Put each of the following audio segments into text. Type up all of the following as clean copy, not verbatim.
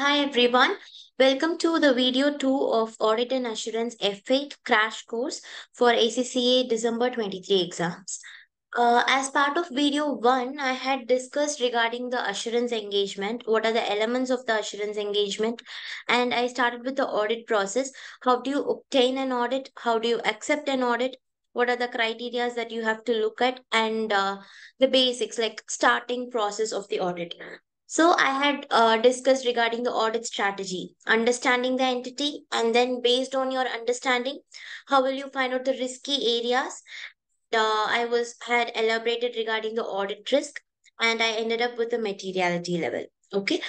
Hi everyone, welcome to the video 2 of Audit and Assurance F8 crash course for ACCA December 23 exams. As part of video 1, I had discussed regarding the assurance engagement, what are the elements of the assurance engagement, and I started with the audit process. How do you obtain an audit? How do you accept an audit? What are the criteria that you have to look at? And the basics like starting process of the audit. So I had discussed regarding the audit strategy, understanding the entity, and then based on your understanding, how will you find out the risky areas? I had elaborated regarding the audit risk, and I ended up with the materiality level. Okay.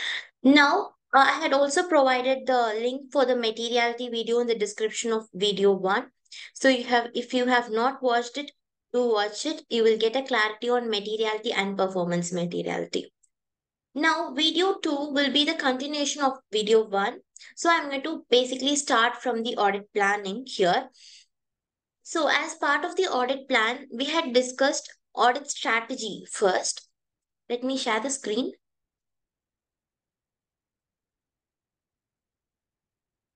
Now, I had also provided the link for the materiality video in the description of video 1. So if you have not watched it, do watch it. You will get a clarity on materiality and performance materiality. Now, video 2 will be the continuation of video 1. So I'm going to basically start from the audit planning here. So as part of the audit plan, we had discussed audit strategy first. Let me share the screen.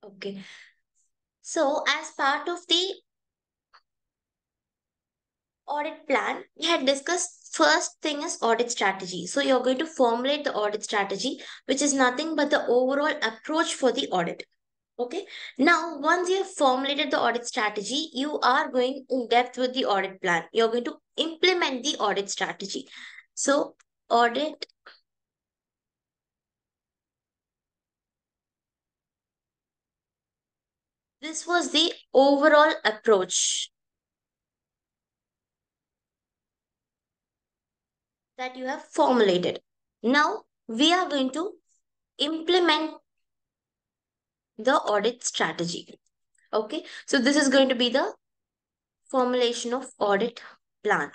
Okay. So as part of the audit plan, we had discussed first thing is audit strategy. So you're going to formulate the audit strategy, which is nothing but the overall approach for the audit. Okay. Now, once you have formulated the audit strategy, you are going in depth with the audit plan. You're going to implement the audit strategy. So audit . This was the overall approach that you have formulated. Now, we are going to implement the audit strategy. Okay, so this is going to be the formulation of audit plan.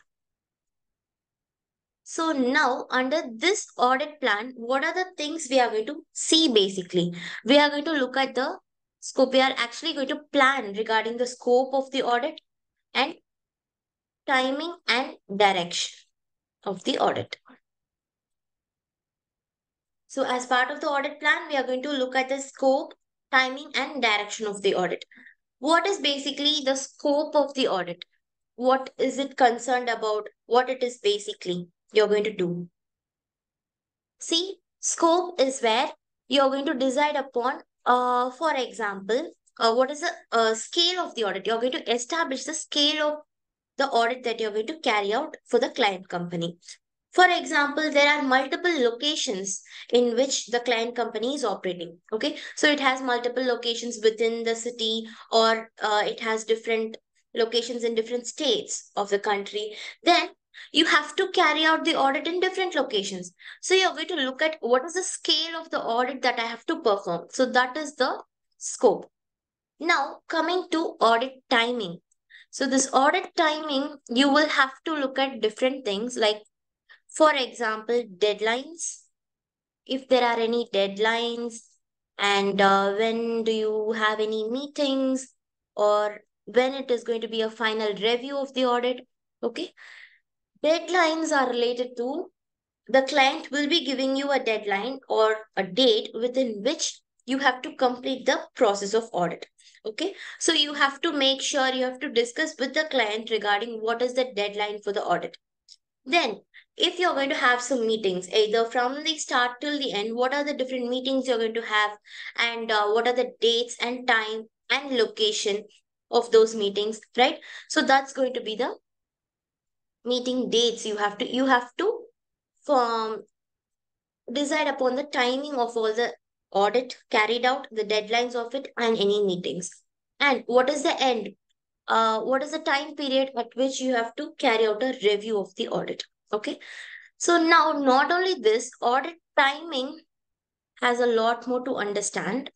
So now, under this audit plan, what are the things we are going to see basically? We are going to look at the scope. We are actually going to plan regarding the scope of the audit and timing and direction of the audit. So as part of the audit plan, we are going to look at the scope, timing and direction of the audit. What is basically the scope of the audit? What is it concerned about? What it is basically you're going to do? See, scope is where you're going to decide upon, for example, what is the scale of the audit? You're going to establish the scale of the audit that you're going to carry out for the client company. For example, there are multiple locations in which the client company is operating. Okay, so it has multiple locations within the city, or it has different locations in different states of the country. Then you have to carry out the audit in different locations. So you're going to look at what is the scale of the audit that I have to perform. So that is the scope. Now coming to audit timing. So this audit timing, you will have to look at different things like, for example, deadlines. If there are any deadlines, and when do you have any meetings, or when it is going to be a final review of the audit. Okay. Deadlines are related to the client will be giving you a deadline or a date within which you have to complete the process of audit. Okay, so you have to make sure you have to discuss with the client regarding what is the deadline for the audit. Then, if you're going to have some meetings, either from the start till the end, what are the different meetings you're going to have, and what are the dates and time and location of those meetings, right? So that's going to be the meeting dates. You have to decide upon the timing of all the audit carried out, the deadlines of it, and any meetings. And what is the end? What is the time period at which you have to carry out a review of the audit? Okay. So now, not only this, audit timing has a lot more to understand.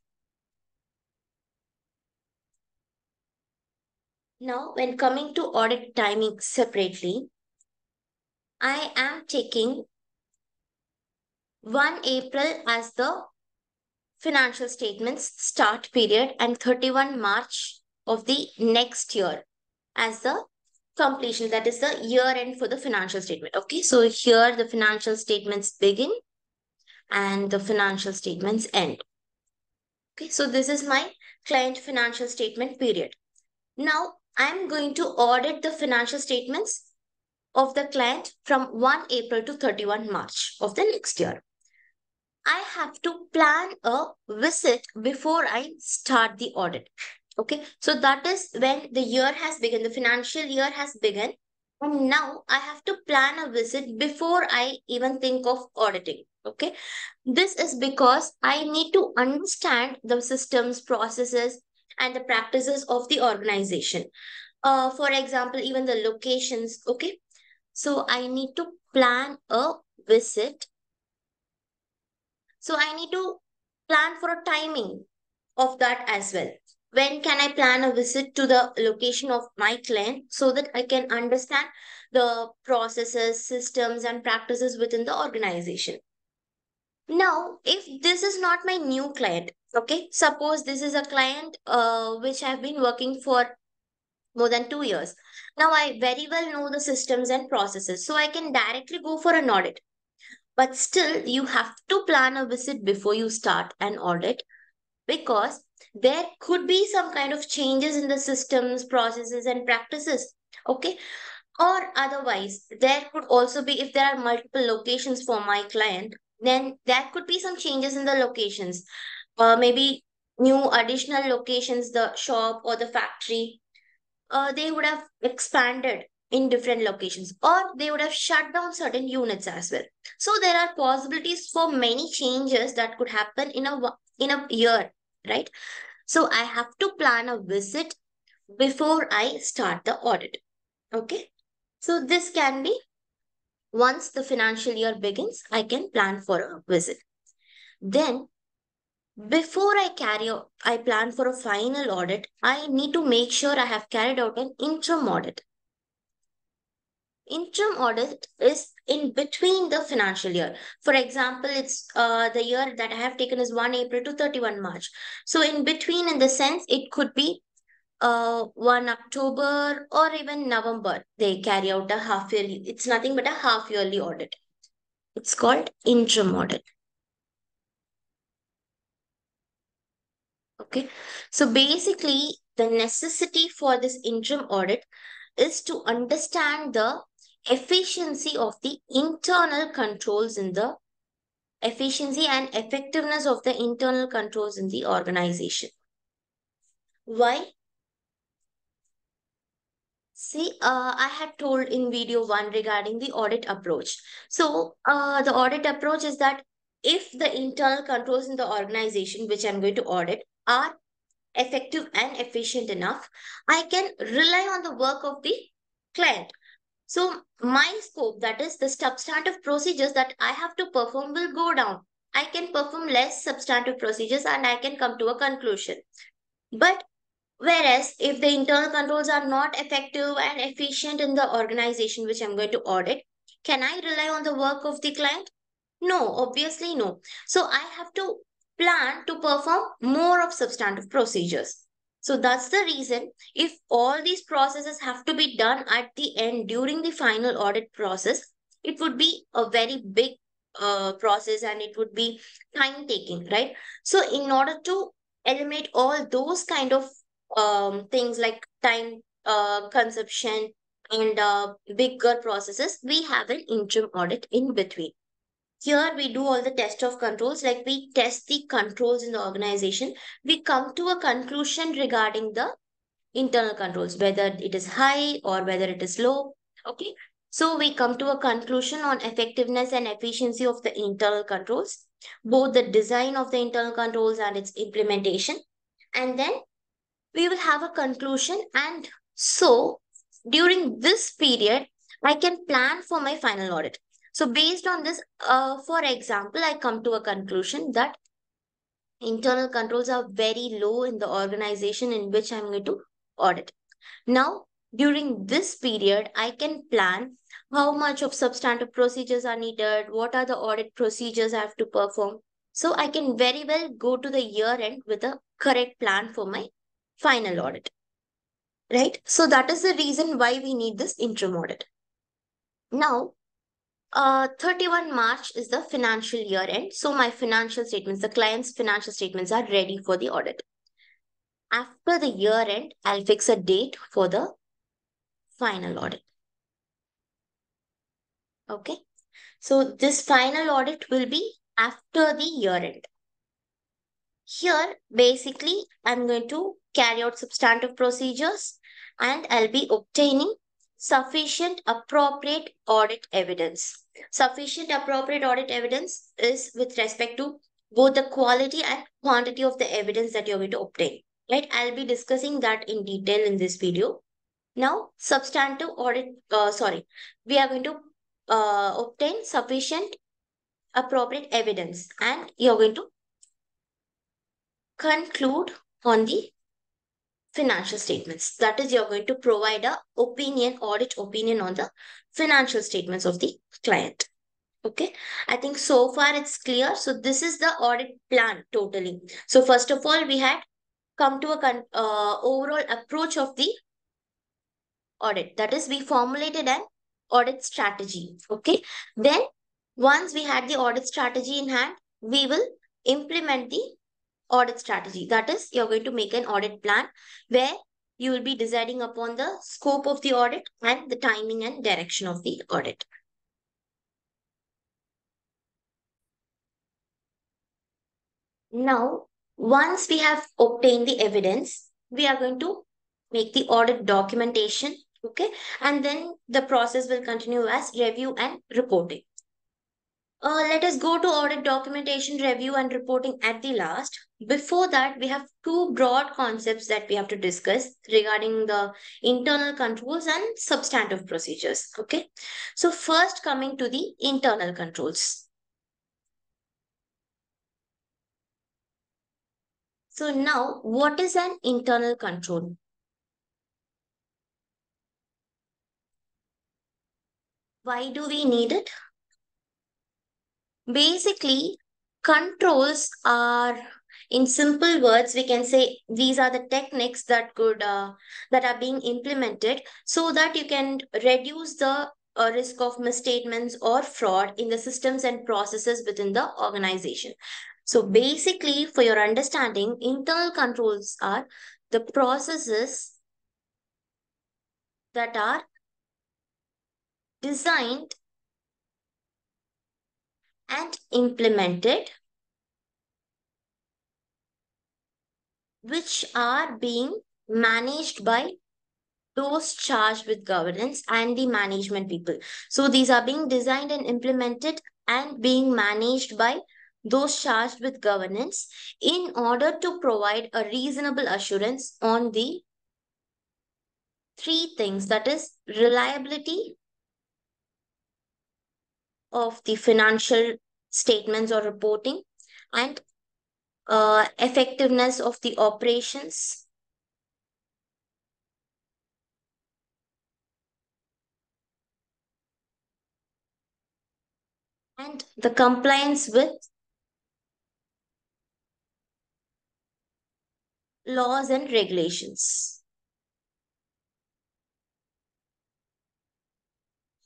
Now, when coming to audit timing separately, I am taking 1 April as the financial statements start period and 31 March of the next year as the completion, that is the year end for the financial statement. Okay, so here the financial statements begin and the financial statements end. Okay, so this is my client financial statement period. Now I'm going to audit the financial statements of the client from 1 April to 31 March of the next year. I have to plan a visit before I start the audit. Okay, so that is when the year has begun, the financial year has begun. And now I have to plan a visit before I even think of auditing. Okay, this is because I need to understand the systems, processes, and the practices of the organization. For example, even the locations. Okay, so I need to plan a visit. So I need to plan for a timing of that as well. When can I plan a visit to the location of my client so that I can understand the processes, systems, and practices within the organization? Now, if this is not my new client, okay, suppose this is a client which I've been working for more than 2 years. Now, I very well know the systems and processes, so I can directly go for an audit. But still, you have to plan a visit before you start an audit, because there could be some kind of changes in the systems, processes, and practices, okay? Or otherwise, there could also be, if there are multiple locations for my client, then there could be some changes in the locations, maybe new additional locations, the shop or the factory, they would have expanded in different locations, or they would have shut down certain units as well. So there are possibilities for many changes that could happen in a year, right? So I have to plan a visit before I start the audit, okay? So this can be, once the financial year begins, I can plan for a visit. Then, before I plan for a final audit, I need to make sure I have carried out an interim audit. Interim audit is in between the financial year. For example, it's the year that I have taken is 1 April to 31 March. So in between, in the sense, it could be 1 October or even November. They carry out a half yearly. It's nothing but a half yearly audit. It's called interim audit. Okay. So basically, the necessity for this interim audit is to understand the efficiency of the internal controls in the efficiency and effectiveness of the internal controls in the organization. Why? See, I had told in video 1 regarding the audit approach. So the audit approach is that if the internal controls in the organization, which I'm going to audit, are effective and efficient enough, I can rely on the work of the client. So my scope, that is the substantive procedures that I have to perform, will go down. I can perform less substantive procedures and I can come to a conclusion. But whereas if the internal controls are not effective and efficient in the organization which I'm going to audit, can I rely on the work of the client? No, obviously no. So I have to plan to perform more of substantive procedures. So that's the reason if all these processes have to be done at the end during the final audit process, it would be a very big process and it would be time taking, right? So in order to eliminate all those kind of things like time consumption and bigger processes, we have an interim audit in between. Here we do all the test of controls, like we test the controls in the organization. We come to a conclusion regarding the internal controls, whether it is high or whether it is low. Okay, so we come to a conclusion on effectiveness and efficiency of the internal controls, both the design of the internal controls and its implementation. And then we will have a conclusion. And so during this period, I can plan for my final audit. So based on this, for example, I come to a conclusion that internal controls are very low in the organization in which I'm going to audit. Now, during this period, I can plan how much of substantive procedures are needed, what are the audit procedures I have to perform. So I can very well go to the year end with a correct plan for my final audit, right? So that is the reason why we need this interim audit. Now, 31 March is the financial year end. So my financial statements, the client's financial statements are ready for the audit. After the year end, I'll fix a date for the final audit. Okay. So this final audit will be after the year end. Here, basically, I'm going to carry out substantive procedures and I'll be obtaining sufficient appropriate audit evidence. Sufficient appropriate audit evidence is with respect to both the quality and quantity of the evidence that you're going to obtain. Right? I'll be discussing that in detail in this video. Now, substantive audit, we are going to obtain sufficient appropriate evidence and you're going to conclude on the financial statements. That is, you're going to provide a audit opinion on the financial statements of the client. Okay, I think so far it's clear. So this is the audit plan totally. So first of all, we had come to a overall approach of the audit. That is, we formulated an audit strategy. Okay, then once we had the audit strategy in hand, we will implement the audit strategy. That is, you're going to make an audit plan where you will be deciding upon the scope of the audit and the timing and direction of the audit. Now, once we have obtained the evidence, we are going to make the audit documentation, okay? And then the process will continue as review and reporting. Let us go to audit documentation, review and reporting at the last. Before that, we have two broad concepts that we have to discuss regarding the internal controls and substantive procedures. Okay. So first, coming to the internal controls. So now, what is an internal control? Why do we need it? Basically, controls are, in simple words, we can say these are the techniques that are being implemented so that you can reduce the risk of misstatements or fraud in the systems and processes within the organization. So basically, for your understanding, internal controls are the processes that are designed and implemented, which are being managed by those charged with governance and the management people. So these are being designed and implemented and being managed by those charged with governance in order to provide a reasonable assurance on the three things, that is reliability of the financial statements or reporting, and effectiveness of the operations, and the compliance with laws and regulations.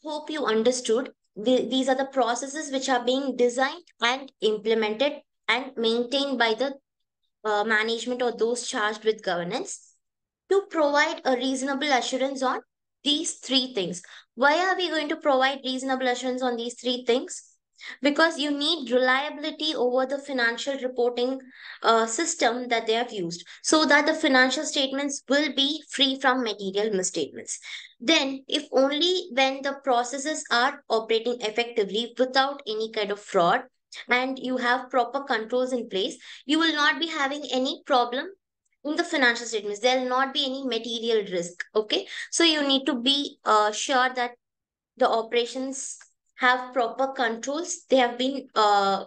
Hope you understood. These are the processes which are being designed and implemented and maintained by the management or those charged with governance to provide a reasonable assurance on these three things. Why are we going to provide reasonable assurance on these three things? Because you need reliability over the financial reporting system that they have used, so that the financial statements will be free from material misstatements. Then, if only when the processes are operating effectively without any kind of fraud and you have proper controls in place, you will not be having any problem in the financial statements. There will not be any material risk, okay? So you need to be sure that the operations have proper controls. They have been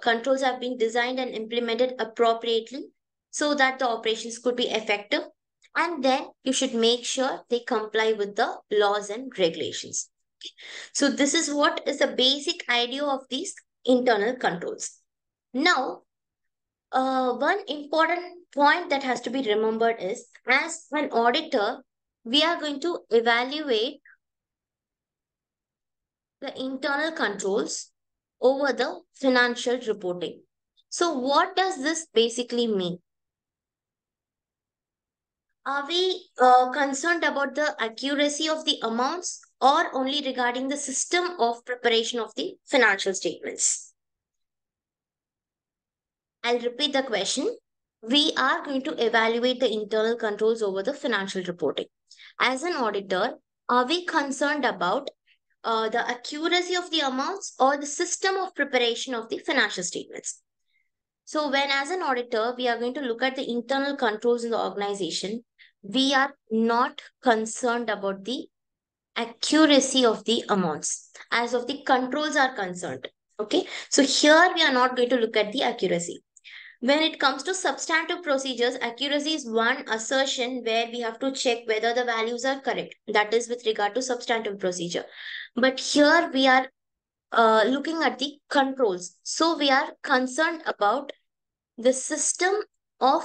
controls have been designed and implemented appropriately so that the operations could be effective, and then you should make sure they comply with the laws and regulations. Okay. So this is what is the basic idea of these internal controls. Now, one important point that has to be remembered is, as an auditor, we are going to evaluate the internal controls over the financial reporting. So what does this basically mean? Are we concerned about the accuracy of the amounts or only regarding the system of preparation of the financial statements? I'll repeat the question. We are going to evaluate the internal controls over the financial reporting. As an auditor, are we concerned about the accuracy of the amounts or the system of preparation of the financial statements? So when as an auditor, we are going to look at the internal controls in the organization, we are not concerned about the accuracy of the amounts as of the controls are concerned. Okay, so here we are not going to look at the accuracy. When it comes to substantive procedures, accuracy is one assertion where we have to check whether the values are correct. That is with regard to substantive procedure. But here we are looking at the controls. So we are concerned about the system of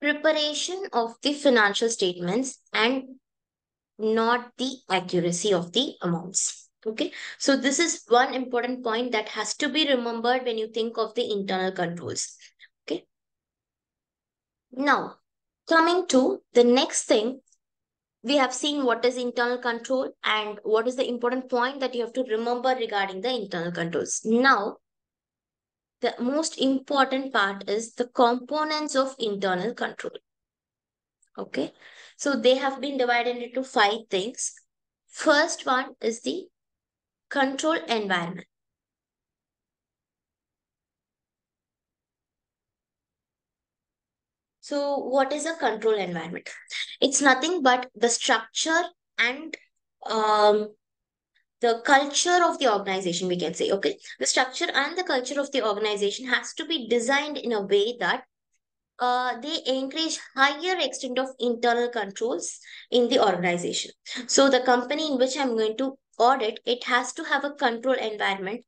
preparation of the financial statements and not the accuracy of the amounts. Okay, so this is one important point that has to be remembered when you think of the internal controls. Okay, now coming to the next thing, we have seen what is internal control and what is the important point that you have to remember regarding the internal controls. Now, the most important part is the components of internal control. Okay, so they have been divided into 5 things. First one is the control environment. So what is a control environment? It's nothing but the structure and the culture of the organization, we can say. Okay, the structure and the culture of the organization has to be designed in a way that they encourage higher extent of internal controls in the organization. So the company in which I'm going to audit, it has to have a control environment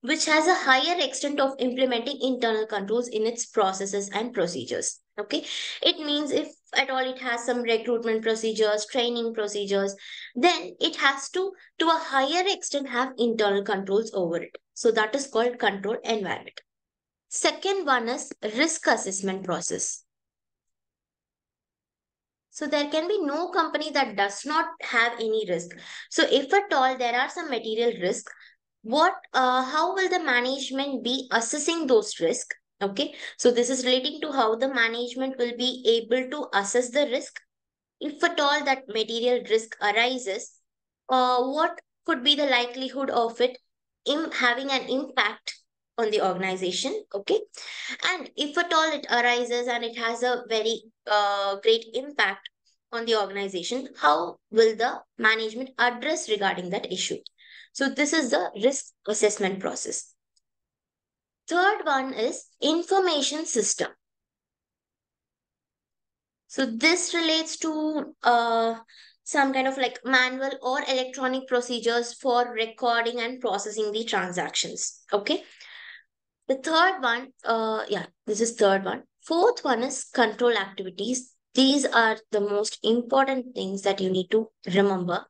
which has a higher extent of implementing internal controls in its processes and procedures. Okay, it means if at all it has some recruitment procedures, training procedures, then it has to a higher extent have internal controls over it. So that is called control environment. Second one is risk assessment process. So there can be no company that does not have any risk. So if at all there are some material risk, how will the management be assessing those risks? Okay, so this is relating to how the management will be able to assess the risk. If at all that material risk arises, what could be the likelihood of it in having an impact on the organization? Okay, and if at all it arises and it has a very great impact on the organization, how will the management address regarding that issue? So this is the risk assessment process. Third one is information system. So this relates to some kind of like manual or electronic procedures for recording and processing the transactions. Okay, the third one, this is third one. Fourth one is control activities. These are the most important things that you need to remember.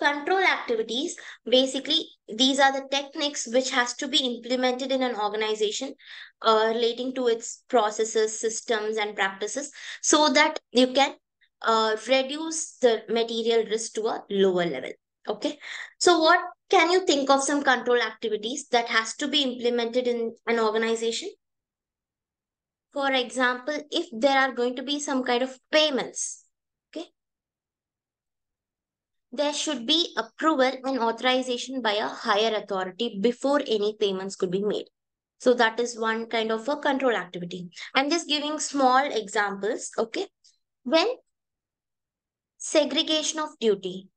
Control activities, basically, these are the techniques which has to be implemented in an organization relating to its processes, systems, and practices so that you can reduce the material risk to a lower level. Okay, so what can you think of some control activities that has to be implemented in an organization? For example, if there are going to be some kind of payments, okay, there should be approval and authorization by a higher authority before any payments could be made. So that is one kind of a control activity. I'm just giving small examples, okay. When segregation of duty.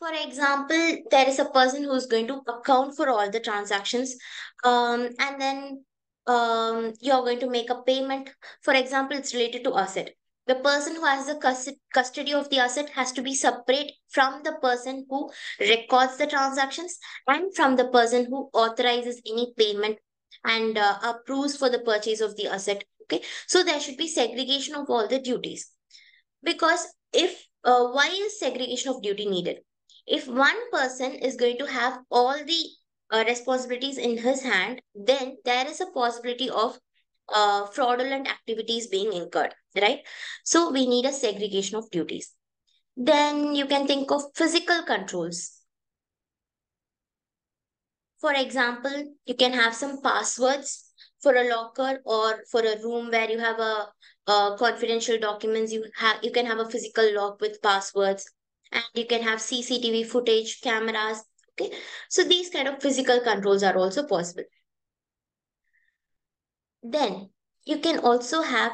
For example, there is a person who is going to account for all the transactions and then you're going to make a payment. For example, it's related to asset. The person who has the custody of the asset has to be separate from the person who records the transactions and from the person who authorizes any payment and approves for the purchase of the asset Okay, so there should be segregation of all the duties. Because if why is segregation of duty needed? If one person is going to have all the responsibilities in his hand, then there is a possibility of fraudulent activities being incurred, right? So we need a segregation of duties. Then you can think of physical controls. For example, you can have some passwords for a locker or for a room where you have a confidential documents. You can have a physical lock with passwords, and you can have CCTV footage, cameras. Okay, so these kind of physical controls are also possible. Then you can also have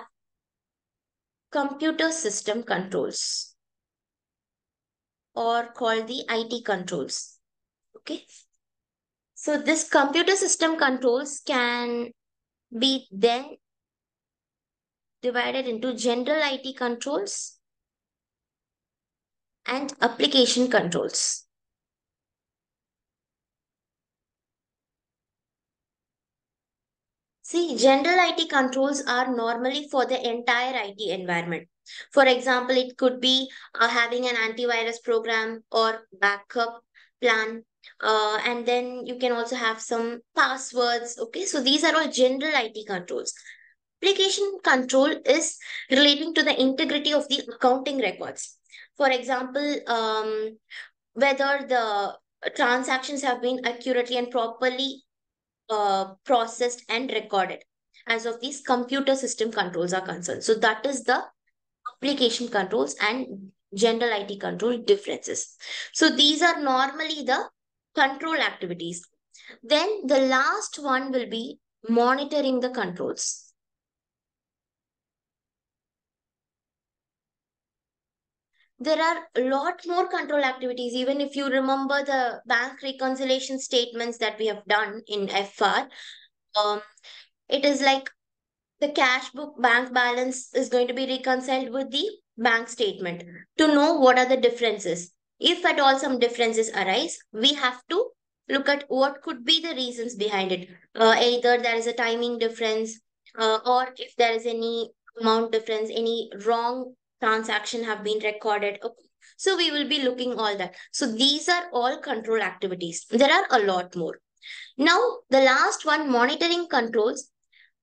computer system controls, or called the IT controls. Okay, so this computer system controls can be then divided into general IT controls and application controls. See, general IT controls are normally for the entire IT environment. For example, it could be having an antivirus program or backup plan. And then you can also have some passwords. Okay, so these are all general IT controls. Application control is relating to the integrity of the accounting records. For example, whether the transactions have been accurately and properly processed and recorded, as of these computer system controls are concerned. So that is the application controls and general IT control differences. So these are normally the control activities. Then the last one will be monitoring the controls. There are a lot more control activities. Even if you remember the bank reconciliation statements that we have done in FR, it is like the cash book bank balance is going to be reconciled with the bank statement to know what are the differences. If at all some differences arise, we have to look at what could be the reasons behind it. Either there is a timing difference, or if there is any amount difference, any wrong transaction have been recorded. Okay. So we will be looking all that. So these are all control activities. There are a lot more. Now the last one, monitoring controls.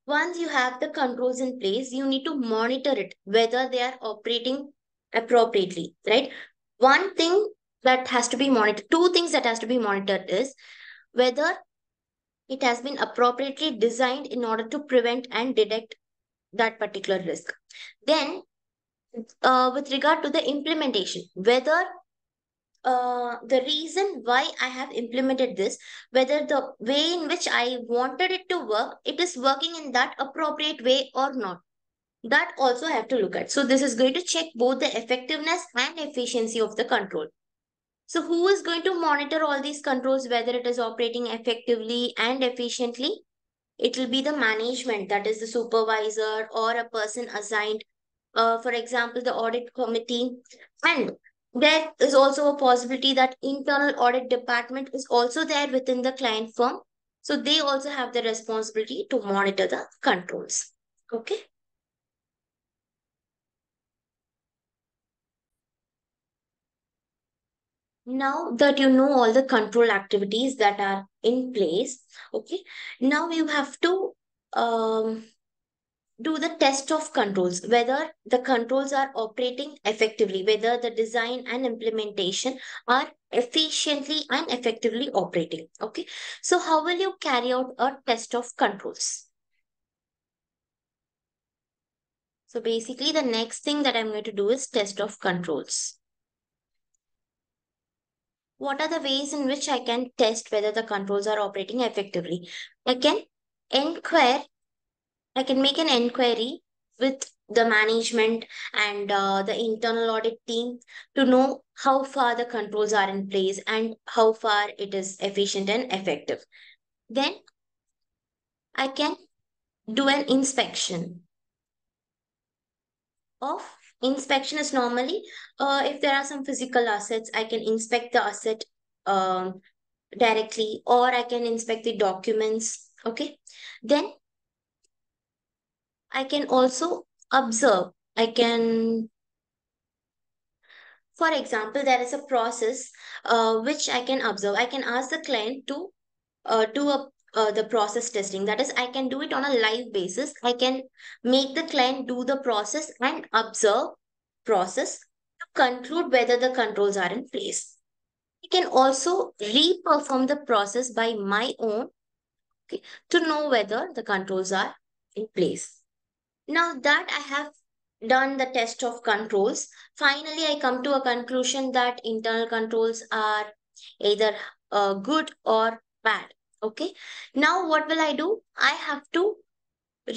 Once you have the controls in place, you need to monitor it, whether they are operating appropriately, right? One thing that has to be monitored, two things that has to be monitored is whether it has been appropriately designed in order to prevent and detect that particular risk. Then with regard to the implementation, whether the reason why I have implemented this, whether the way in which I wanted it to work, it is working in that appropriate way or not. That also I have to look at. So this is going to check both the effectiveness and efficiency of the control. So who is going to monitor all these controls, whether it is operating effectively and efficiently? It will be the management, that is the supervisor or a person assigned. For example, the audit committee. And there is also a possibility that internal audit department is also there within the client firm. So they also have the responsibility to monitor the controls. Okay. Now that you know all the control activities that are in place, okay, now you have to do the test of controls, whether the controls are operating effectively, whether the design and implementation are efficiently and effectively operating. Okay, so how will you carry out a test of controls? So basically the next thing that I'm going to do is test of controls. What are the ways in which I can test whether the controls are operating effectively? I can inquire. I can make an inquiry with the management and the internal audit team to know how far the controls are in place and how far it is efficient and effective. Then I can do an inspection. Inspection is normally if there are some physical assets, I can inspect the asset directly, or I can inspect the documents. Okay, then I can also observe. For example, there is a process which I can observe. I can ask the client to do the process testing. That is, I can do it on a live basis. I can make the client do the process and observe process to conclude whether the controls are in place. I can also re-perform the process by my own to know whether the controls are in place. Now that I have done the test of controls, finally I come to a conclusion that internal controls are either good or bad. Okay, now what will I do? I have to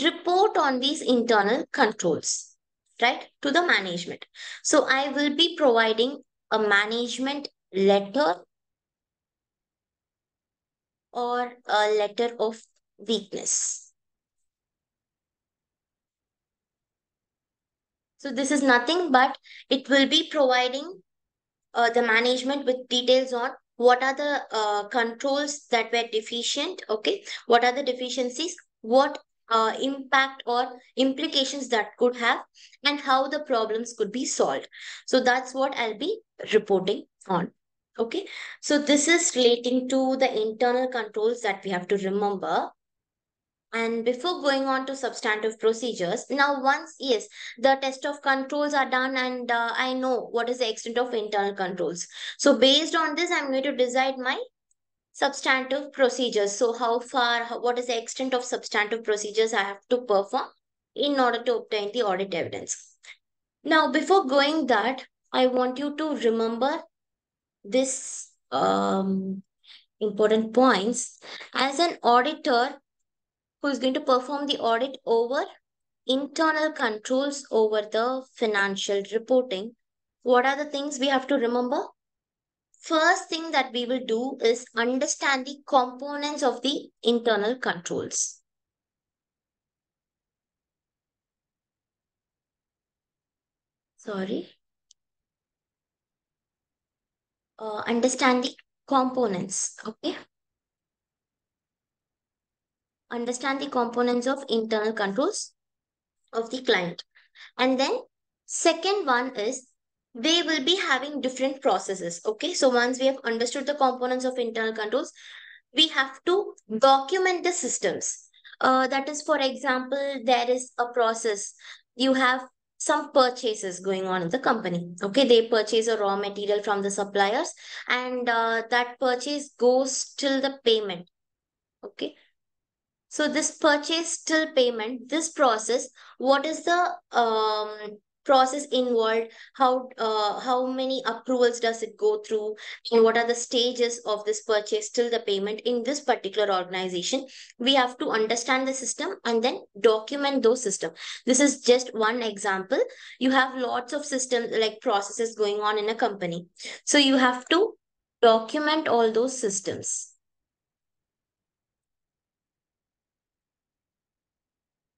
report on these internal controls, right, to the management. So I will be providing a management letter or a letter of weakness. So this is nothing but it will be providing the management with details on what are the controls that were deficient, okay? What are the deficiencies, what impact or implications that could have, and how the problems could be solved. So that's what I'll be reporting on, okay? So this is relating to the internal controls that we have to remember. And before going on to substantive procedures, now once, yes, the test of controls are done and I know what is the extent of internal controls. So based on this, I'm going to decide my substantive procedures. So how far, what is the extent of substantive procedures I have to perform in order to obtain the audit evidence. Now, before going that, I want you to remember this important points. As an auditor, who is going to perform the audit over internal controls over the financial reporting, what are the things we have to remember? First thing that we will do is understand the components of the internal controls. Understand the components, okay? Understand the components of internal controls of the client. And then second one is they will be having different processes. Okay, so once we have understood the components of internal controls, we have to document the systems. That is, for example, there is a process. You have some purchases going on in the company. Okay, they purchase a raw material from the suppliers and that purchase goes till the payment. Okay. So this purchase till payment, this process, what is the process involved? How many approvals does it go through? And what are the stages of this purchase till the payment in this particular organization? We have to understand the system and then document those systems. This is just one example. You have lots of systems like processes going on in a company. So you have to document all those systems.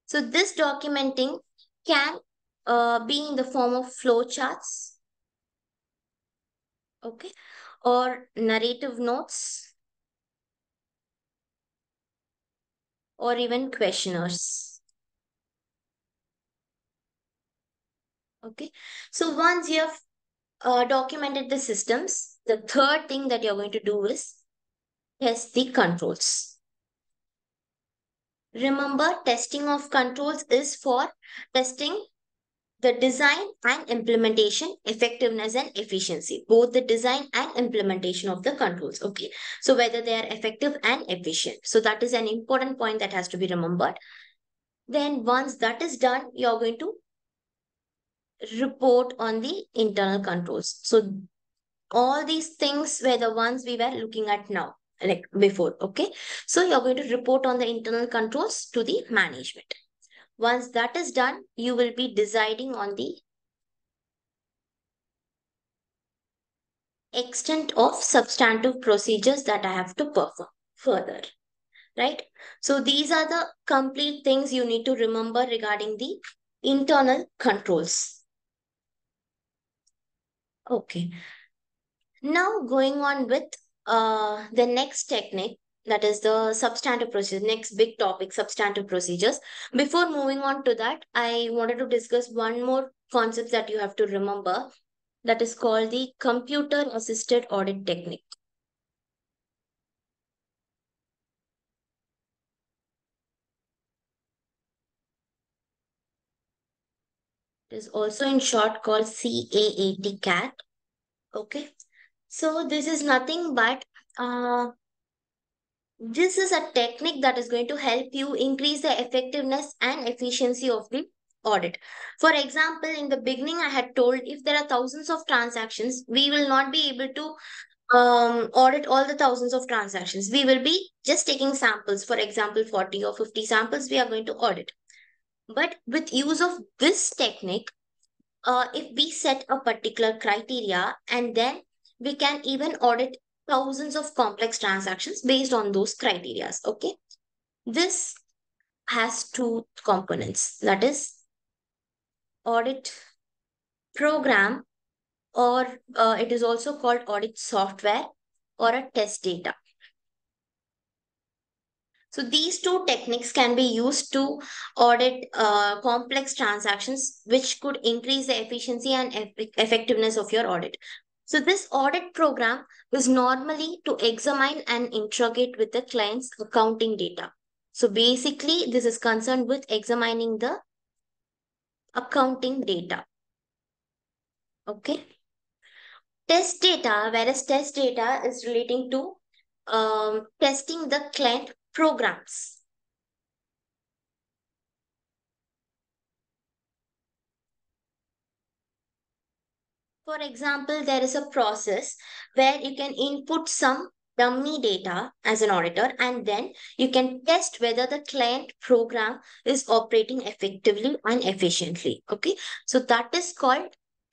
So this documenting can be in the form of flow charts, okay, or narrative notes, or even questionnaires. Okay, so once you have documented the systems, the third thing that you're going to do is test the controls. Remember, testing of controls is for testing the design and implementation, effectiveness and efficiency, both the design and implementation of the controls. Okay, so whether they are effective and efficient. So that is an important point that has to be remembered. Then once that is done, you're going to report on the internal controls. So all these things were the ones we were looking at now. Like before, okay? So you're going to report on the internal controls to the management. Once that is done, you will be deciding on the extent of substantive procedures that I have to perform further, right? So these are the complete things you need to remember regarding the internal controls. Okay. Now going on with the next technique That is the substantive procedure, next big topic, substantive procedures. Before moving on to that, I wanted to discuss one more concept that you have to remember, that is called the computer-assisted audit technique. It is also in short called CAAT, CAT. Okay, so this is nothing but this is a technique that is going to help you increase the effectiveness and efficiency of the audit. For example, in the beginning, I had told if there are thousands of transactions, we will not be able to audit all the thousands of transactions. We will be just taking samples. For example, 40 or 50 samples we are going to audit. But with use of this technique, if we set a particular criteria, and then we can even audit thousands of complex transactions based on those criteria. Okay, this has two components, that is audit program, or it is also called audit software or a test data. So these two techniques can be used to audit complex transactions, which could increase the efficiency and effectiveness of your audit. So this audit program is normally to examine and interrogate with the client's accounting data. So basically, this is concerned with examining the accounting data. Okay. Test data, whereas test data is relating to testing the client programs. For example, there is a process where you can input some dummy data as an auditor, and then you can test whether the client program is operating effectively and efficiently. Okay, so that is called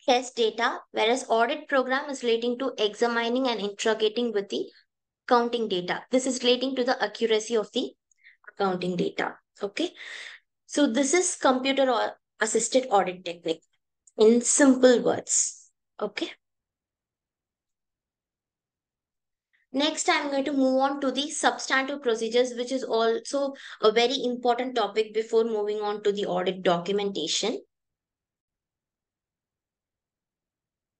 test data, whereas audit program is relating to examining and interrogating with the accounting data. This is relating to the accuracy of the accounting data. Okay, so this is computer assisted audit technique in simple words. Okay. Next, I'm going to move on to the substantive procedures, which is also a very important topic before moving on to the audit documentation.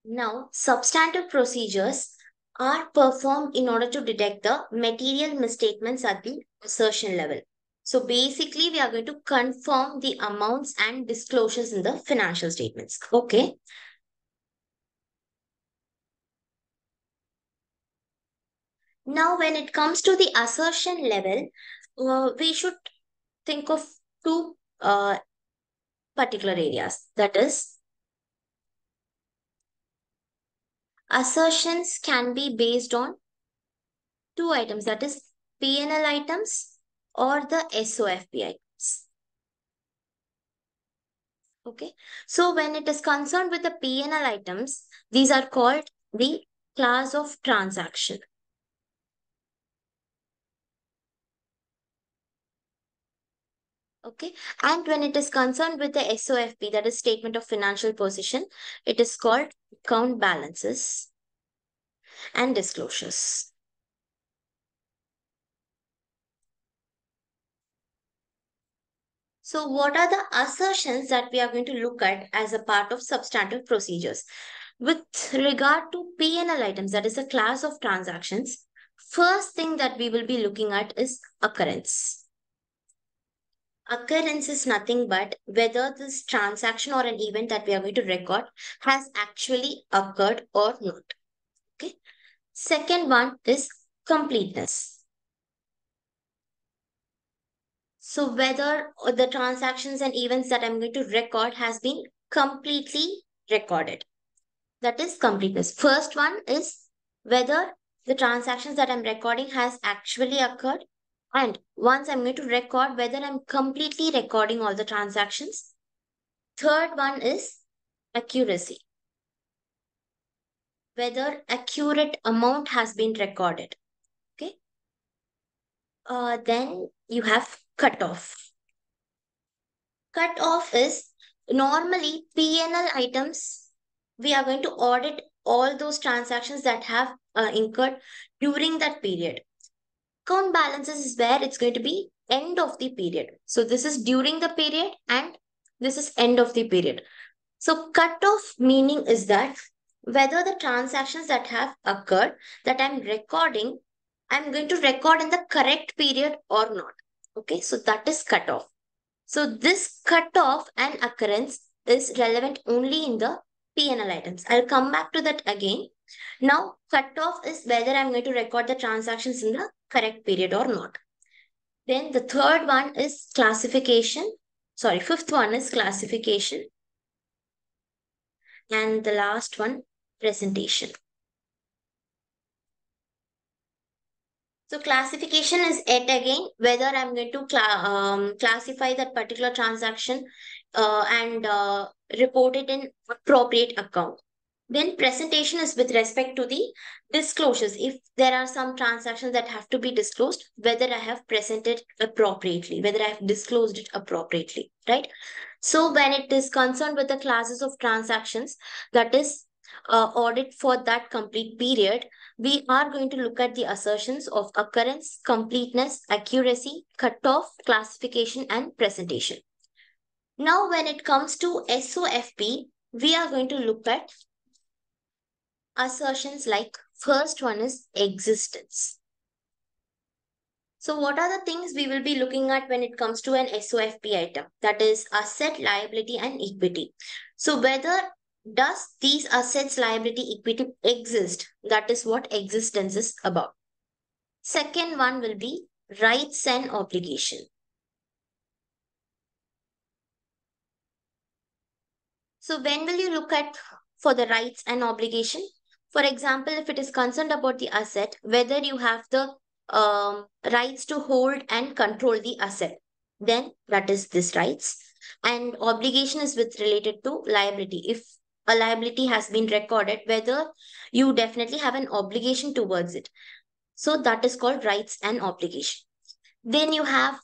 Now, substantive procedures are performed in order to detect the material misstatements at the assertion level. So basically, we are going to confirm the amounts and disclosures in the financial statements. Okay. Now, when it comes to the assertion level, we should think of two particular areas. That is, assertions can be based on two items, that is P&L items or the SOFP items. Okay. So, when it is concerned with the P&L items, these are called the class of transaction. Okay, and when it is concerned with the SOFP, that is statement of financial position, it is called account balances and disclosures. So what are the assertions that we are going to look at as a part of substantive procedures? With regard to P&L items, that is a class of transactions, first thing that we will be looking at is occurrence. Occurrence is nothing but whether this transaction or an event that we are going to record has actually occurred or not. Okay. Second one is completeness. So whether the transactions and events that I'm going to record has been completely recorded. That is completeness. First one is whether the transactions that I'm recording has actually occurred. And once I'm going to record, whether I'm completely recording all the transactions. Third one is accuracy. Whether accurate amount has been recorded. Okay. Then you have cutoff. Cutoff is normally P&L items. We are going to audit all those transactions that have incurred during that period. Account balances is where it's going to be end of the period. So this is during the period and this is end of the period. So cutoff meaning is that whether the transactions that have occurred that I'm recording, I'm going to record in the correct period or not. Okay, so that is cutoff. So this cutoff and occurrence is relevant only in the P&L items. I'll come back to that again. Now, cutoff is whether I'm going to record the transactions in the correct period or not. Then the third one is classification. Sorry, fifth one is classification. And the last one, presentation. So classification is it again, whether I'm going to classify that particular transaction and report it in appropriate account. Then presentation is with respect to the disclosures. If there are some transactions that have to be disclosed, whether I have presented appropriately, whether I have disclosed it appropriately, right? So when it is concerned with the classes of transactions, that is audit for that complete period, we are going to look at the assertions of occurrence, completeness, accuracy, cutoff, classification, and presentation. Now, when it comes to SOFP, we are going to look at assertions like first one is existence. So what are the things we will be looking at when it comes to an SOFP item? That is asset, liability, and equity. So whether does these assets, liability, equity exist? That is what existence is about. Second one will be rights and obligation. So when will you look at for the rights and obligation? For example, if it is concerned about the asset, whether you have the rights to hold and control the asset, then that is this rights. And obligation is with related to liability. If a liability has been recorded, whether you definitely have an obligation towards it. So that is called rights and obligation. Then you have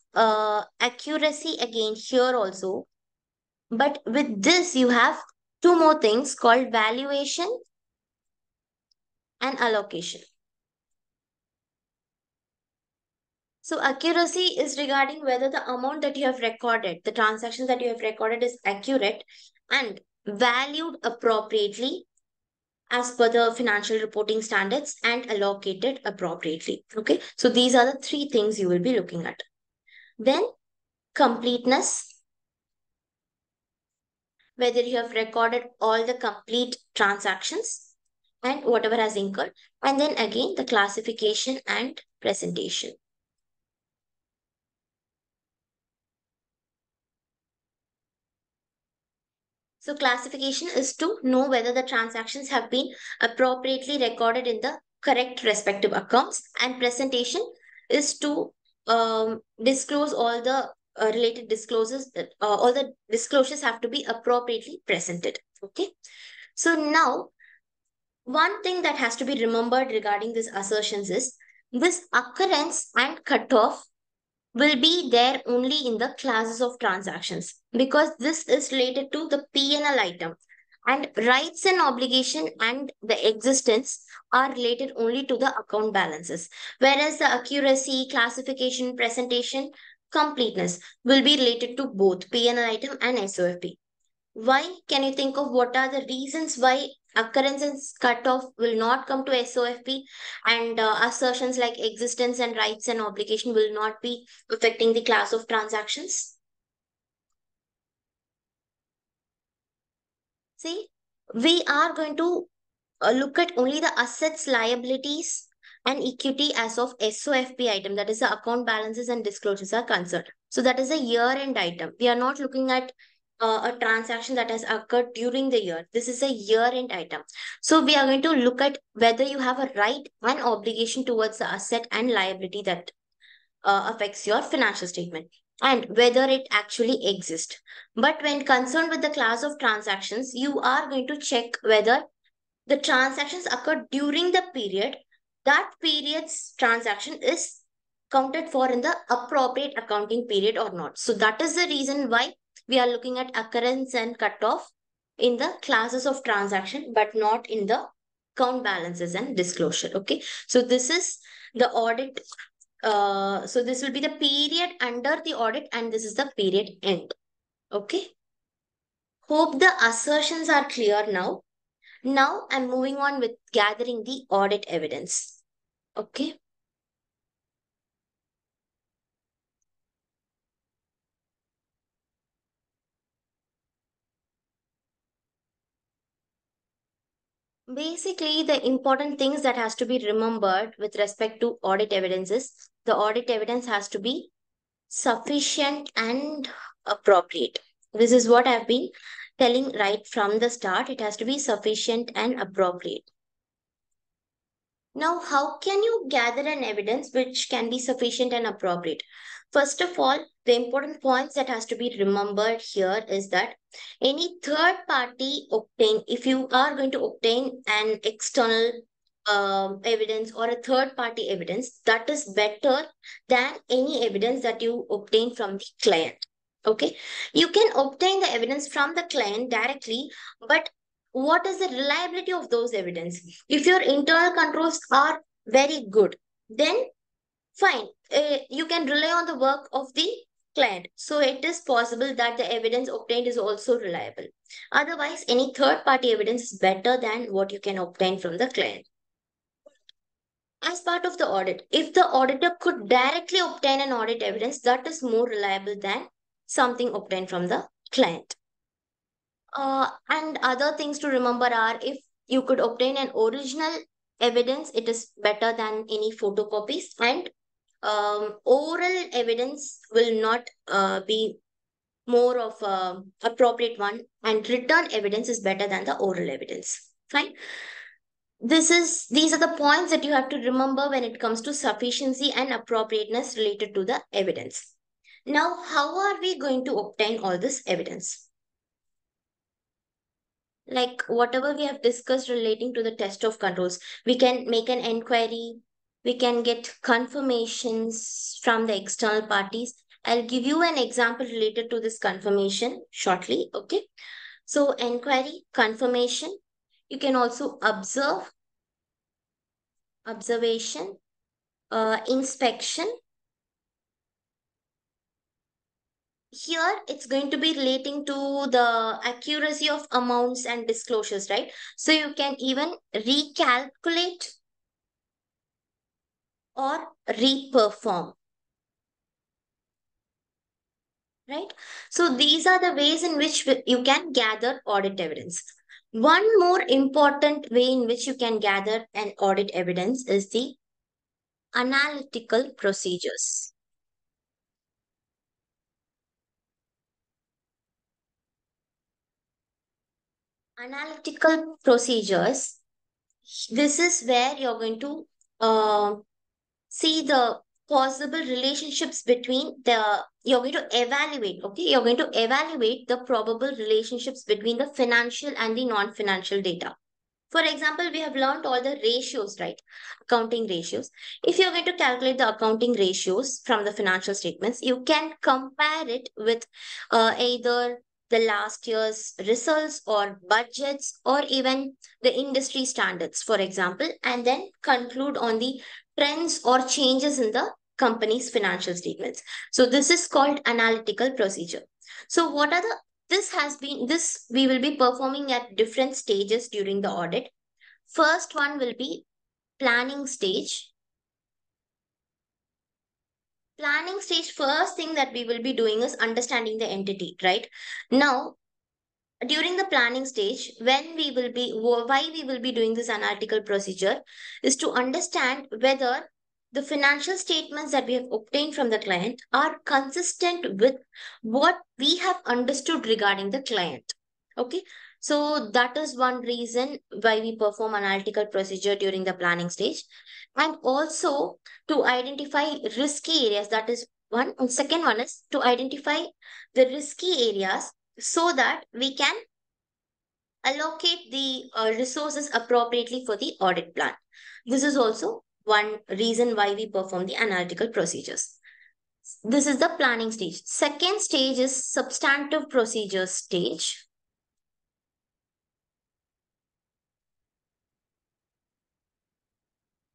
accuracy again here also. But with this, you have two more things called valuation and allocation. So accuracy is regarding whether the amount that you have recorded, the transaction that you have recorded is accurate and valued appropriately as per the financial reporting standards and allocated appropriately. Okay, so these are the three things you will be looking at. Then completeness. Whether you have recorded all the complete transactions and whatever has incurred. And then again, the classification and presentation. So classification is to know whether the transactions have been appropriately recorded in the correct respective accounts. And presentation is to disclose all the related disclosures, all the disclosures have to be appropriately presented. Okay, so now one thing that has to be remembered regarding these assertions is this occurrence and cutoff will be there only in the classes of transactions because this is related to the P&L item, and rights and obligation and the existence are related only to the account balances, whereas the accuracy, classification, presentation, completeness will be related to both P&L item and SOFP. Why? Can you think of what are the reasons why occurrence and cutoff will not come to SOFP and assertions like existence and rights and obligation will not be affecting the class of transactions? See, we are going to look at only the assets, liabilities, and equity as of SOFP item, that is the account balances and disclosures are concerned. So that is a year-end item. We are not looking at a transaction that has occurred during the year. This is a year-end item. So we are going to look at whether you have a right and obligation towards the asset and liability that affects your financial statement and whether it actually exists. But when concerned with the class of transactions, you are going to check whether the transactions occurred during the period. That period's transaction is counted for in the appropriate accounting period or not. So that is the reason why we are looking at occurrence and cutoff in the classes of transaction, but not in the account balances and disclosure. Okay. So this is the audit So this will be the period under the audit and this is the period end. Okay. Hope the assertions are clear now. Now I'm moving on with gathering the audit evidence. Okay. Basically, the important things that has to be remembered with respect to audit evidence is the audit evidence has to be sufficient and appropriate. This is what I've been telling right from the start. It has to be sufficient and appropriate. Now, how can you gather an evidence which can be sufficient and appropriate? First of all, the important points that has to be remembered here is that any third party if you are going to obtain an external evidence or a third party evidence, that is better than any evidence that you obtain from the client. Okay, you can obtain the evidence from the client directly, but what is the reliability of those evidence? If your internal controls are very good, then fine, you can rely on the work of the client. So it is possible that the evidence obtained is also reliable. Otherwise, any third-party evidence is better than what you can obtain from the client. As part of the audit, if the auditor could directly obtain an audit evidence, that is more reliable than something obtained from the client. And other things to remember are if you could obtain an original evidence, it is better than any photocopies, and oral evidence will not be more of an appropriate one, and written evidence is better than the oral evidence. Fine. These are the points that you have to remember when it comes to sufficiency and appropriateness related to the evidence. Now, how are we going to obtain all this evidence? Like whatever we have discussed relating to the test of controls, we can make an enquiry, we can get confirmations from the external parties. I'll give you an example related to this confirmation shortly, okay? So enquiry, confirmation, you can also observe, observation, inspection. Here, it's going to be relating to the accuracy of amounts and disclosures, right? So you can even recalculate or reperform, right? So these are the ways in which you can gather audit evidence. One more important way in which you can gather an audit evidence is the analytical procedures. Analytical procedures, this is where you're going to see the possible relationships between the, you're going to evaluate, okay? You're going to evaluate the probable relationships between the financial and the non-financial data. For example, we have learned all the ratios, right? Accounting ratios. If you're going to calculate the accounting ratios from the financial statements, you can compare it with either the last year's results or budgets or even the industry standards, for example, and then conclude on the trends or changes in the company's financial statements. So this is called analytical procedure. So what are the, this we will be performing at different stages during the audit. First one will be planning stage. Planning stage, first thing that we will be doing is understanding the entity, right? Now, during the planning stage, why we will be doing this analytical procedure is to understand whether the financial statements that we have obtained from the client are consistent with what we have understood regarding the client, okay? So that is one reason why we perform analytical procedure during the planning stage. And also to identify risky areas, that is one. And second one is to identify the risky areas so that we can allocate the resources appropriately for the audit plan. This is also one reason why we perform the analytical procedures. This is the planning stage. Second stage is substantive procedures stage.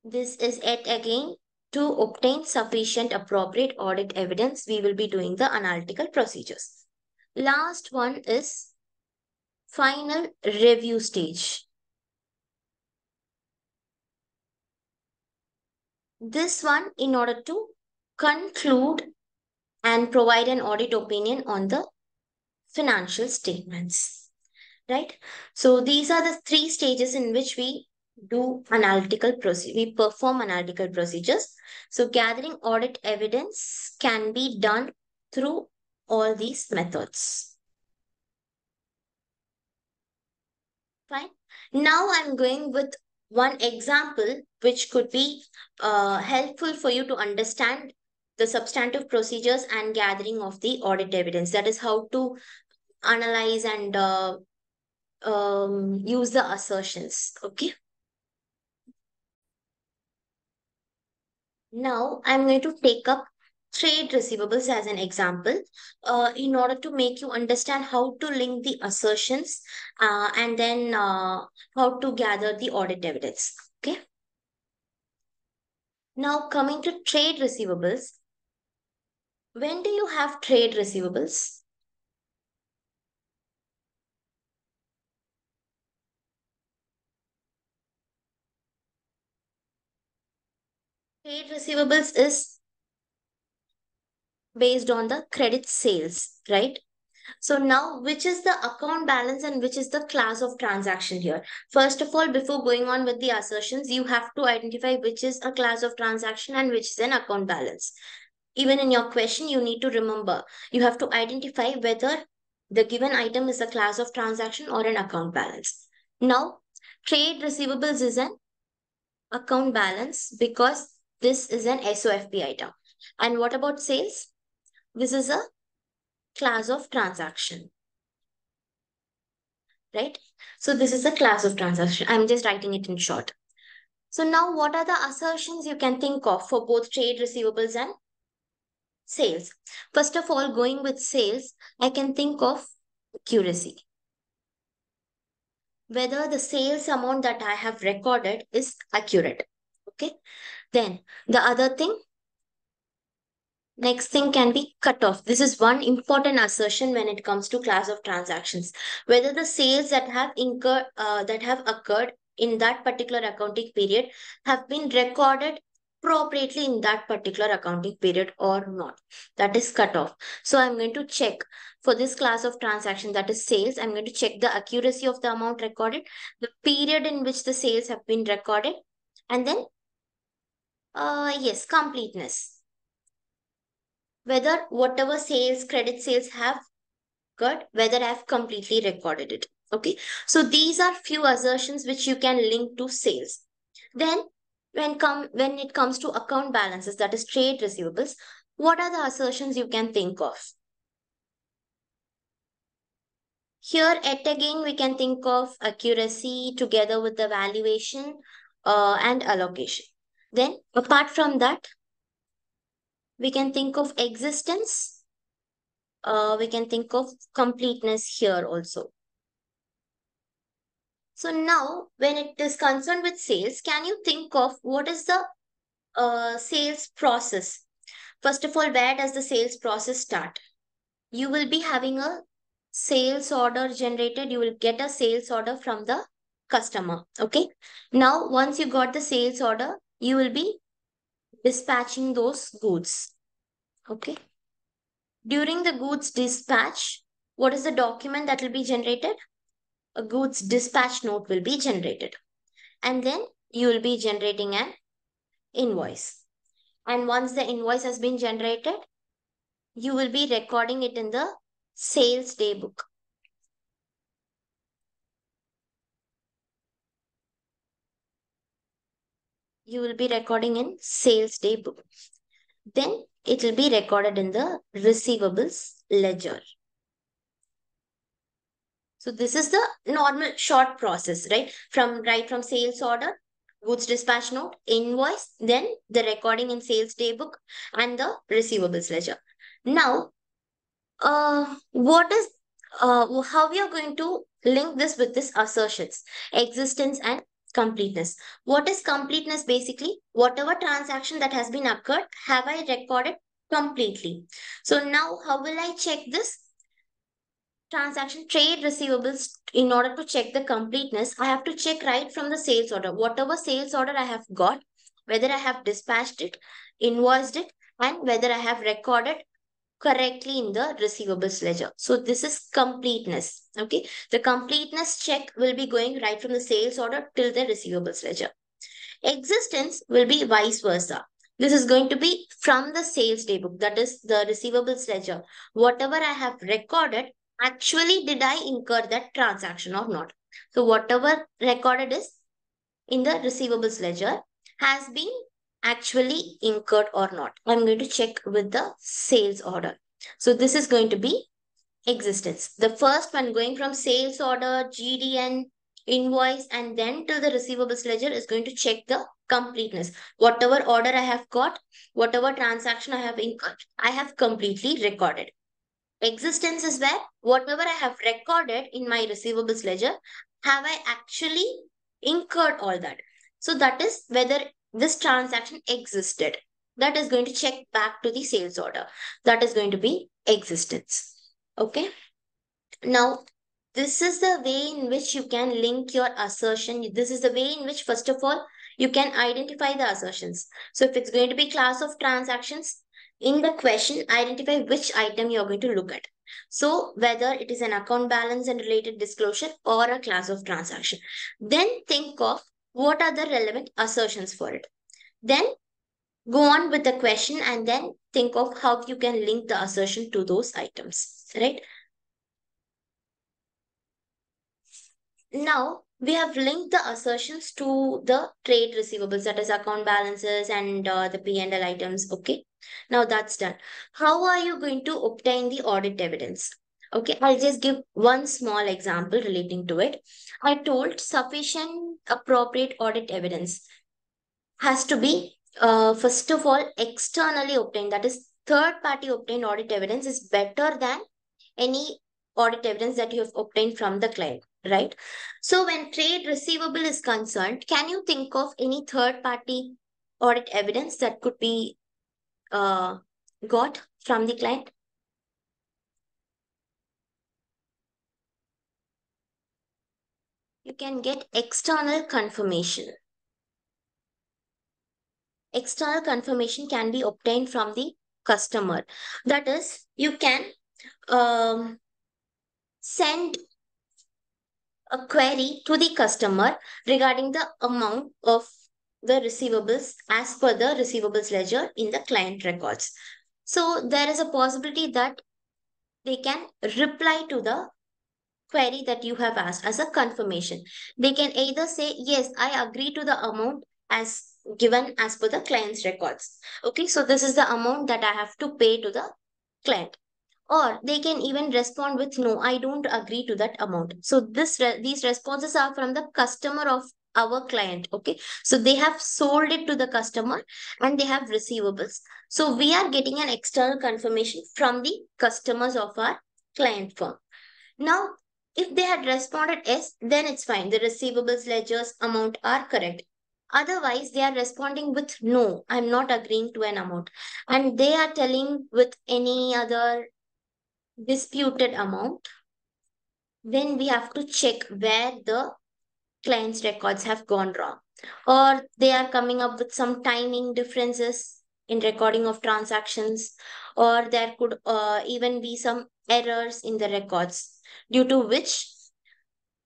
This is yet again To obtain sufficient appropriate audit evidence, we will be doing the analytical procedures. Last one is final review stage. This one, in order to conclude and provide an audit opinion on the financial statements, right? So these are the three stages in which we do analytical procedure, we perform analytical procedures. So gathering audit evidence can be done through all these methods. Fine. Now I'm going with one example which could be helpful for you to understand the substantive procedures and gathering of the audit evidence. That is how to analyze and use the assertions. Okay. Now, I'm going to take up trade receivables as an example in order to make you understand how to link the assertions and then how to gather the audit evidence. Okay. Now, coming to trade receivables, when do you have trade receivables? Trade receivables is based on the credit sales, right? So now, which is the account balance and which is the class of transaction here? First of all, before going on with the assertions, you have to identify which is a class of transaction and which is an account balance. Even in your question, you need to remember, you have to identify whether the given item is a class of transaction or an account balance. Now, trade receivables is an account balance because this is an SOFP item. And what about sales? This is a class of transaction, right? So this is a class of transaction. I'm just writing it in short. So now what are the assertions you can think of for both trade receivables and sales? First of all, going with sales, I can think of accuracy. Whether the sales amount that I have recorded is accurate. Okay, then the other thing, next thing can be cutoff. This is one important assertion when it comes to class of transactions. Whether the sales that have incurred, that have occurred in that particular accounting period have been recorded appropriately in that particular accounting period or not. That is cutoff. So I'm going to check for this class of transaction, that is sales, I'm going to check the accuracy of the amount recorded, the period in which the sales have been recorded, and then yes, completeness. Whether whatever sales, credit sales have occurred, whether I have completely recorded it. Okay. So these are few assertions which you can link to sales. Then when it comes to account balances, that is trade receivables, what are the assertions you can think of? Here at again, we can think of accuracy together with the valuation and allocation. Then, apart from that, we can think of existence. We can think of completeness here also. So now, when it is concerned with sales, can you think of what is the sales process? First of all, where does the sales process start? You will be having a sales order generated. You will get a sales order from the customer. Okay. Now, once you got the sales order, you will be dispatching those goods. Okay. During the goods dispatch, what is the document that will be generated? A goods dispatch note will be generated. And then you will be generating an invoice. And once the invoice has been generated, you will be recording it in the sales day book. You will be recording in sales day book. Then it will be recorded in the receivables ledger. So this is the normal short process, right? From sales order, goods dispatch note, invoice, then the recording in sales day book and the receivables ledger. Now, how we are going to link this with this assertions, existence and completeness. What is completeness? Basically, whatever transaction that has been occurred, have I recorded completely? So now how will I check this? Transaction trade receivables, in order to check the completeness, I have to check right from the sales order. Whatever sales order I have got, whether I have dispatched it, invoiced it, and whether I have recorded correctly in the receivables ledger. So this is completeness. Okay. The completeness check will be going right from the sales order till the receivables ledger. Existence will be vice versa. This is going to be from the sales daybook, that is the receivables ledger. Whatever I have recorded, actually did I incur that transaction or not? So whatever recorded is in the receivables ledger has been actually incurred or not. I'm going to check with the sales order. So this is going to be existence. The first one going from sales order, GDN, invoice, and then till the receivables ledger is going to check the completeness. Whatever order I have got, whatever transaction I have incurred, I have completely recorded. Existence is where whatever I have recorded in my receivables ledger, have I actually incurred all that? So that is whether this transaction existed. That is going to check back to the sales order. That is going to be existence. Okay. Now, this is the way in which you can link your assertion. This is the way in which, first of all, you can identify the assertions. So if it's going to be class of transactions, in the question, identify which item you're going to look at. So whether it is an account balance and related disclosure or a class of transaction. Then think of what are the relevant assertions for it. Then go on with the question and then think of how you can link the assertion to those items, right? Now, we have linked the assertions to the trade receivables, that is account balances and the P&L items, okay? Now that's done. How are you going to obtain the audit evidence? Okay, I'll just give one small example relating to it. I told sufficient appropriate audit evidence has to be, first of all, externally obtained. That is, third-party obtained audit evidence is better than any audit evidence that you have obtained from the client, right? So when trade receivable is concerned, can you think of any third-party audit evidence that could be got from the client? You can get external confirmation. External confirmation can be obtained from the customer. That is, you can send a query to the customer regarding the amount of the receivables as per the receivables ledger in the client records. So there is a possibility that they can reply to the query that you have asked as a confirmation. They can either say, yes, I agree to the amount as given as per the client's records. Okay, so this is the amount that I have to pay to the client. Or they can even respond with, no, I don't agree to that amount. So these responses are from the customer of our client, okay? So they have sold it to the customer and they have receivables. So we are getting an external confirmation from the customers of our client firm. Now, if they had responded yes, then it's fine. The receivables ledger's amount are correct. Otherwise, they are responding with no, I'm not agreeing to an amount. And they are telling with any other disputed amount. Then we have to check where the client's records have gone wrong, or they are coming up with some timing differences in recording of transactions, or there could even be some errors in the records due to which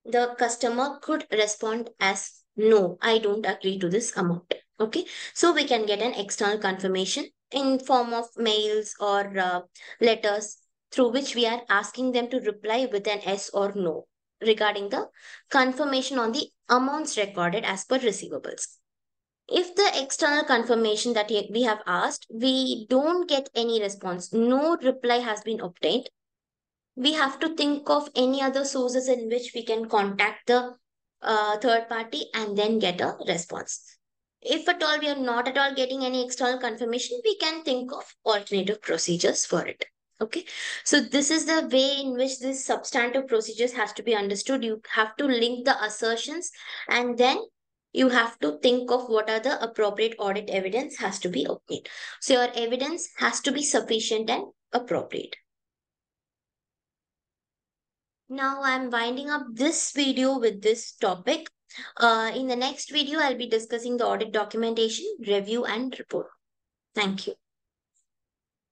the customer could respond as no, I don't agree to this amount. Okay, so we can get an external confirmation in form of mails or letters through which we are asking them to reply with an yes or no regarding the confirmation on the amounts recorded as per receivables. If the external confirmation that we have asked, we don't get any response, no reply has been obtained, we have to think of any other sources in which we can contact the third party and then get a response. If at all we are not at all getting any external confirmation, we can think of alternative procedures for it. Okay, so this is the way in which this substantive procedures has to be understood. You have to link the assertions and then you have to think of what are the appropriate audit evidence has to be obtained. So your evidence has to be sufficient and appropriate. Now I'm winding up this video with this topic. In the next video, I'll be discussing the audit documentation, review and report. Thank you.